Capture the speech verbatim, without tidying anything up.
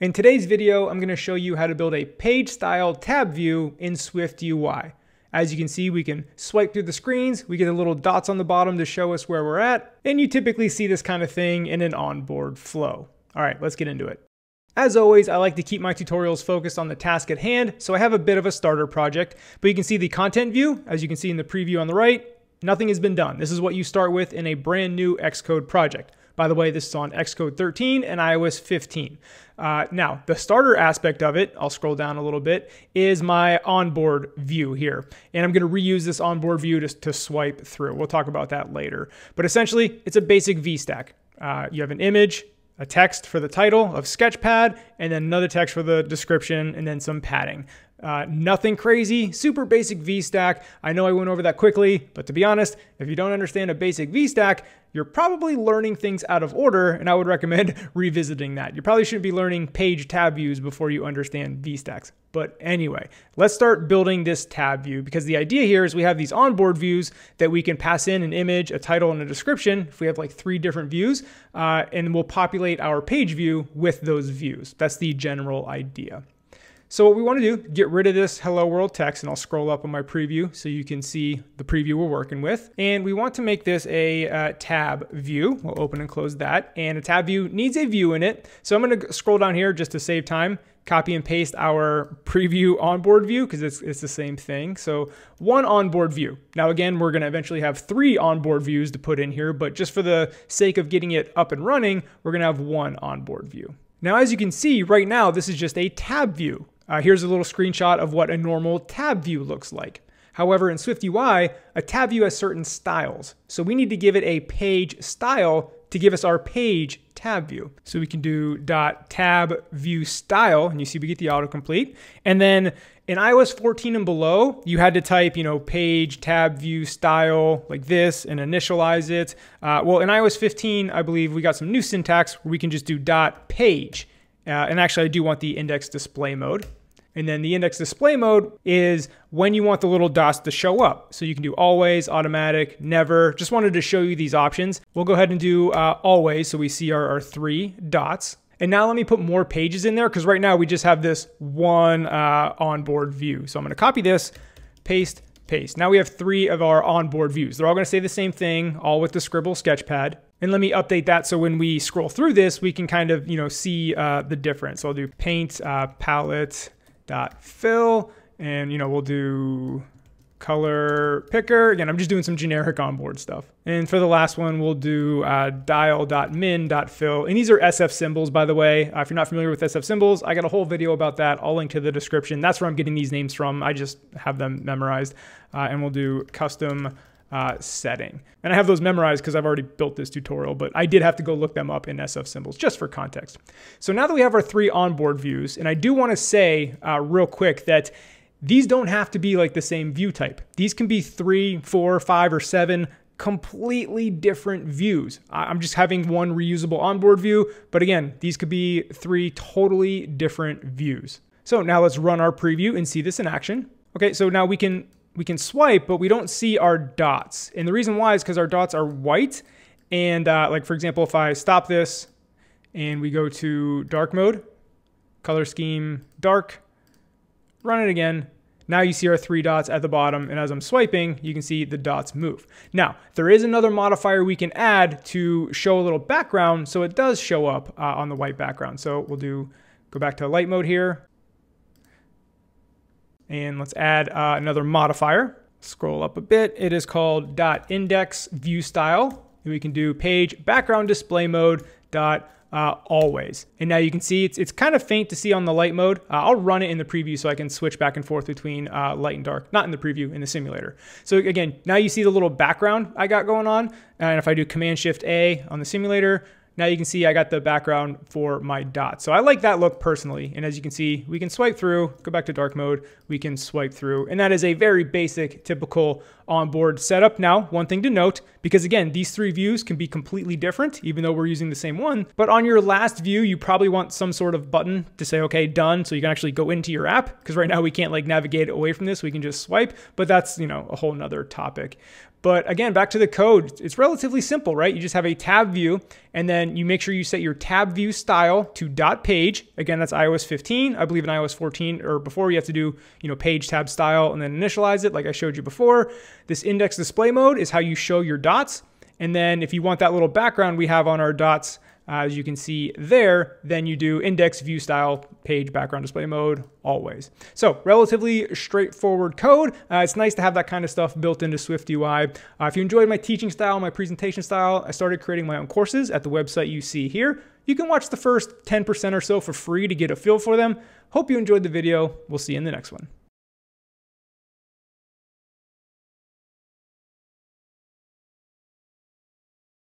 In today's video, I'm going to show you how to build a page style tab view in SwiftUI. As you can see, we can swipe through the screens, we get the little dots on the bottom to show us where we're at, and you typically see this kind of thing in an onboard flow. All right, let's get into it. As always, I like to keep my tutorials focused on the task at hand, so I have a bit of a starter project, but you can see the content view, as you can see in the preview on the right, nothing has been done. This is what you start with in a brand new Xcode project. By the way, this is on Xcode thirteen and iOS fifteen. Uh, now, the starter aspect of it, I'll scroll down a little bit, is my onboard view here. And I'm gonna reuse this onboard view to, to swipe through. We'll talk about that later. But essentially, it's a basic VStack. Uh, you have an image, a text for the title of Sketchpad, and then another text for the description, and then some padding. Uh, nothing crazy, super basic VStack. I know I went over that quickly, but to be honest, if you don't understand a basic VStack, you're probably learning things out of order, and I would recommend revisiting that. You probably shouldn't be learning page tab views before you understand VStacks. But anyway, let's start building this tab view, because the idea here is we have these onboard views that we can pass in an image, a title, and a description if we have like three different views, uh, and we'll populate our page view with those views. That's the general idea. So what we want to do, get rid of this hello world text, and I'll scroll up on my preview so you can see the preview we're working with. And we want to make this a uh, tab view. We'll open and close that. And a tab view needs a view in it. So I'm going to scroll down here just to save time, copy and paste our preview onboard view because it's, it's the same thing. So one onboard view. Now again, we're going to eventually have three onboard views to put in here, but just for the sake of getting it up and running, we're going to have one onboard view. Now, as you can see right now, this is just a tab view. Uh, here's a little screenshot of what a normal tab view looks like. However, in SwiftUI, a tab view has certain styles. So we need to give it a page style to give us our page tab view. So we can do dot tab view style, and you see we get the autocomplete. And then in iOS fourteen and below, you had to type, you know, page tab view style like this and initialize it. Uh, well, in iOS fifteen, I believe we got some new syntax where we can just do dot page. Uh, and actually I do want the index display mode. And then the index display mode is when you want the little dots to show up. So you can do always, automatic, never. Just wanted to show you these options. We'll go ahead and do uh, always so we see our, our three dots. And now let me put more pages in there because right now we just have this one uh, onboard view. So I'm gonna copy this, paste, paste. Now we have three of our onboard views. They're all gonna say the same thing, all with the scribble sketchpad. And let me update that so when we scroll through this, we can kind of, you know, see uh, the difference. So I'll do paint uh, palette dot fill, and, you know, we'll do color picker. Again, I'm just doing some generic onboard stuff. And for the last one, we'll do uh, dial dot min dot fill. And these are S F symbols, by the way. Uh, if you're not familiar with S F symbols, I got a whole video about that. I'll link to the description. That's where I'm getting these names from. I just have them memorized. Uh, and we'll do custom Uh, setting. And I have those memorized because I've already built this tutorial, but I did have to go look them up in S F symbols just for context. So now that we have our three onboard views, and I do want to say uh, real quick that these don't have to be like the same view type. These can be three, four, five, or seven completely different views. I'm just having one reusable onboard view, but again, these could be three totally different views. So now let's run our preview and see this in action. Okay, so now we can We can swipe, but we don't see our dots. And the reason why is because our dots are white. And uh, like, for example, if I stop this and we go to dark mode, color scheme, dark, run it again. Now you see our three dots at the bottom. And as I'm swiping, you can see the dots move. Now, there is another modifier we can add to show a little background. So it does show up uh, on the white background. So we'll do, go back to light mode here. And let's add uh, another modifier. Scroll up a bit. It is called dot index view style. And we can do page background display mode dot uh, always. And now you can see it's, it's kind of faint to see on the light mode. Uh, I'll run it in the preview so I can switch back and forth between uh, light and dark, not in the preview, in the simulator. So again, now you see the little background I got going on. And if I do Command Shift A on the simulator, now you can see I got the background for my dot. So I like that look personally. And as you can see, we can swipe through, go back to dark mode, we can swipe through. And that is a very basic, typical onboard setup. Now, one thing to note, because again, these three views can be completely different, even though we're using the same one. But on your last view, you probably want some sort of button to say, okay, done. So you can actually go into your app, because right now we can't like navigate away from this. We can just swipe, but that's, you know, a whole nother topic. But again, back to the code, it's relatively simple, right? You just have a tab view, and then you make sure you set your tab view style to dot page. Again, that's i O S fifteen. I believe in i O S fourteen or before you have to do, you know, page tab style and then initialize it like I showed you before. This index display mode is how you show your dots. And then if you want that little background we have on our dots, uh, as you can see there, then you do index view style page background display mode always. So relatively straightforward code. Uh, it's nice to have that kind of stuff built into SwiftUI. Uh, if you enjoyed my teaching style, my presentation style, I started creating my own courses at the website you see here. You can watch the first ten percent or so for free to get a feel for them. Hope you enjoyed the video. We'll see you in the next one.